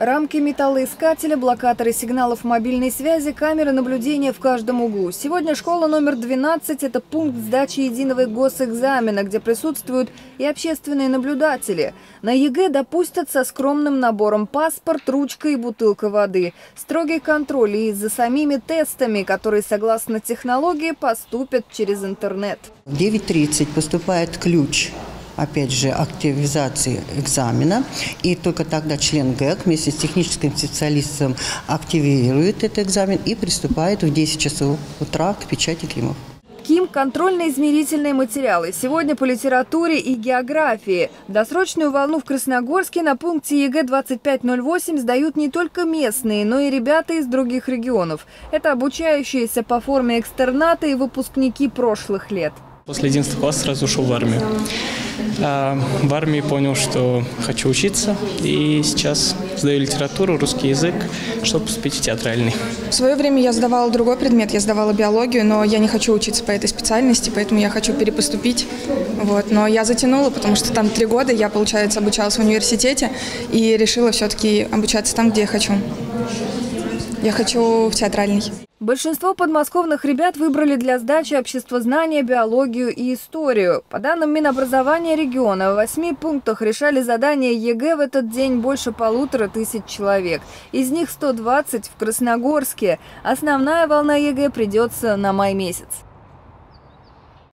Рамки металлоискателя, блокаторы сигналов мобильной связи, камеры наблюдения в каждом углу. Сегодня школа номер 12 – это пункт сдачи единого госэкзамена, где присутствуют и общественные наблюдатели. На ЕГЭ допустят со скромным набором паспорт, ручка и бутылка воды. Строгий контроль и за самими тестами, которые, согласно технологии, поступят через интернет. В 9:30 поступает ключ. Опять же, активизации экзамена. И только тогда член ГЭК вместе с техническим специалистом активирует этот экзамен и приступает в 10 часов утра к печати КИМов. КИМ – контрольно-измерительные материалы. Сегодня по литературе и географии. Досрочную волну в Красногорске на пункте ЕГЭ-2508 сдают не только местные, но и ребята из других регионов. Это обучающиеся по форме экстерната и выпускники прошлых лет. После 11 класса сразу ушел в армию. В армии понял, что хочу учиться, и сейчас сдаю литературу, русский язык, чтобы поступить в театральный. В свое время я сдавала другой предмет, я сдавала биологию, но я не хочу учиться по этой специальности, поэтому я хочу перепоступить. Вот. Но я затянула, потому что там 3 года я, получается, обучалась в университете и решила все-таки обучаться там, где я хочу. Я хочу в театральный. Большинство подмосковных ребят выбрали для сдачи обществознания, биологию и историю. По данным Минобразования региона, в 8 пунктах решали задания ЕГЭ в этот день больше 1500 человек. Из них 120 в Красногорске. Основная волна ЕГЭ придется на май месяц.